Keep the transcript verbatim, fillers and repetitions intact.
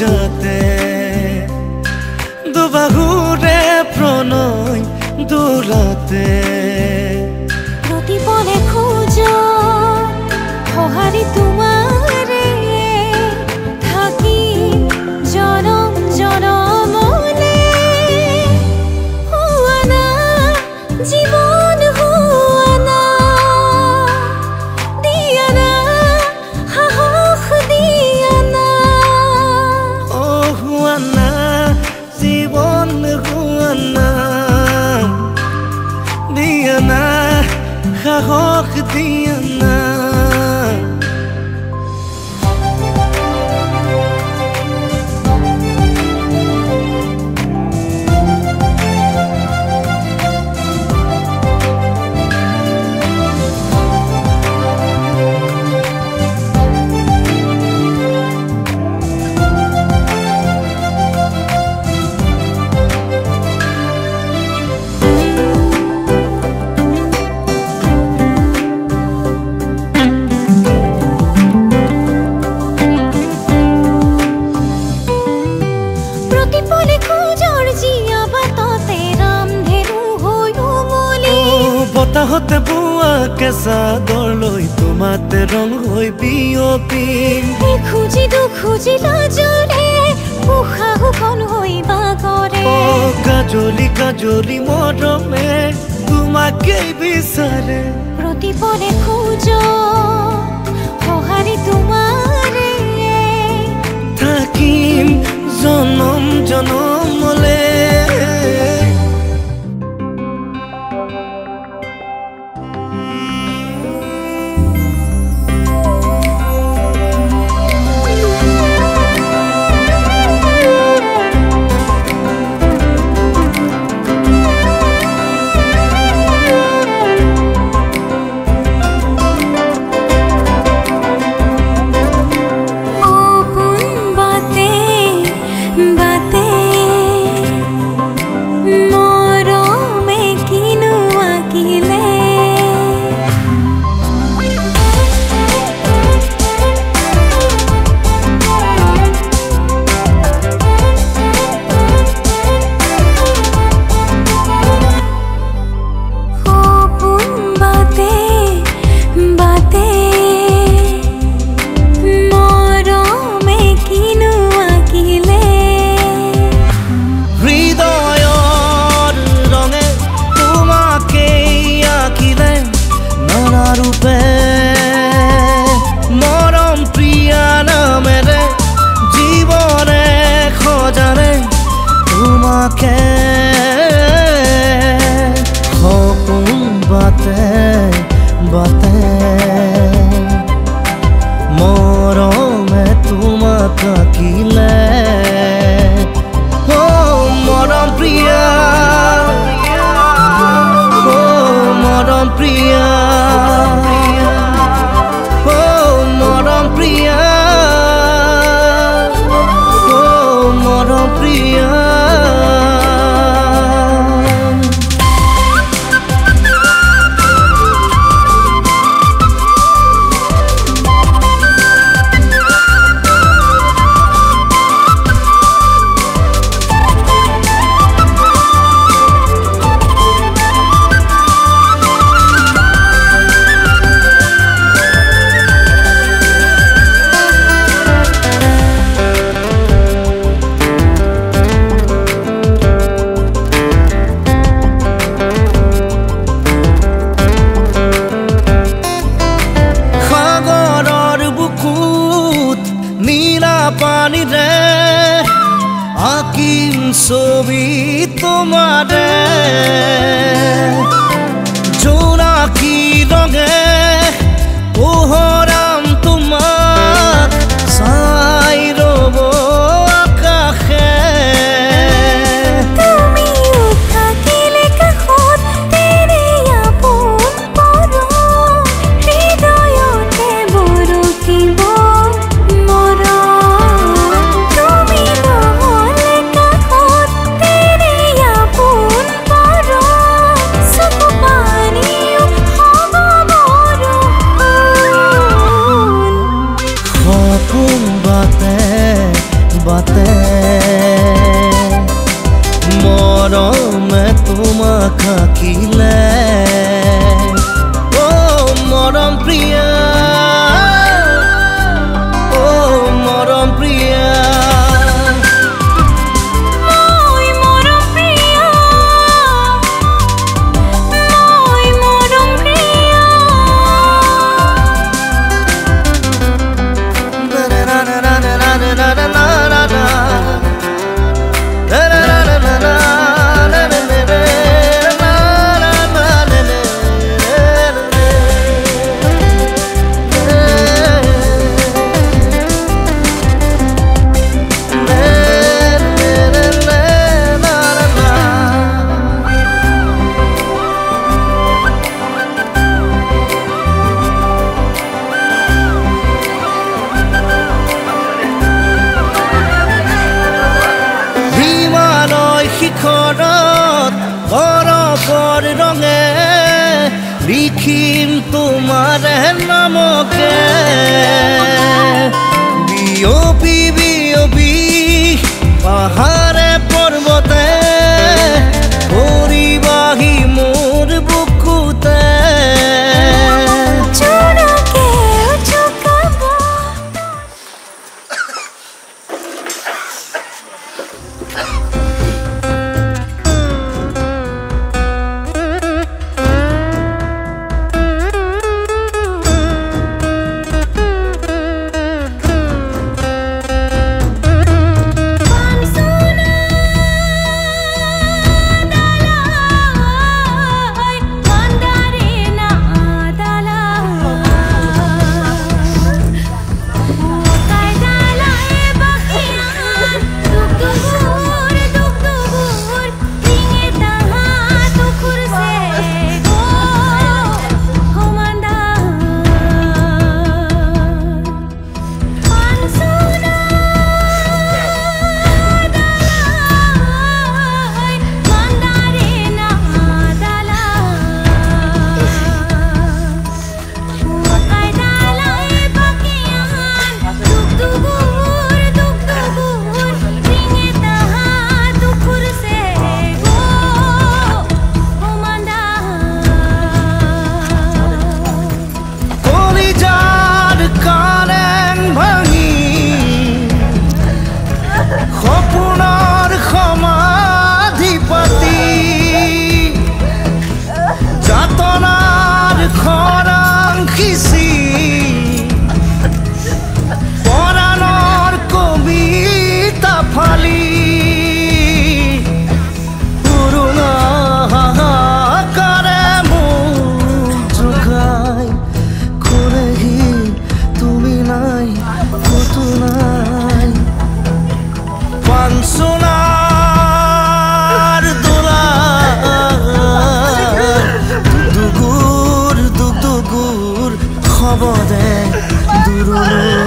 যাতে দুবাহুরে প্রণয় দুলাতে প্রতিপলে খোঁজ সহারি তোমারে থাকি জনম জনম হুয়ানা জীবন হুয়ানা দিয়ানা হাহস দিয়ানা Hoch Diana হতে বুয়া কেসা দৰলৈ তোমাতে ৰং হৈ বিয়পি খুজি দু খুজি লাজৰে উখা হুখন হৈ বাগৰে অ কাজলি কাজলি মৰমে তোমাকে বিচাৰে প্ৰতিপলে খোজ সহাৰি তোমাৰে থাকিম জনম জনমলে Sobi tomare, jona ki rong ঘরত বরফর রঙে লিখিম তোমার নামকে। বিয়পি বিয়পি পাহাড়ে পর্বতে পরিবাহী মোর বুকুতে What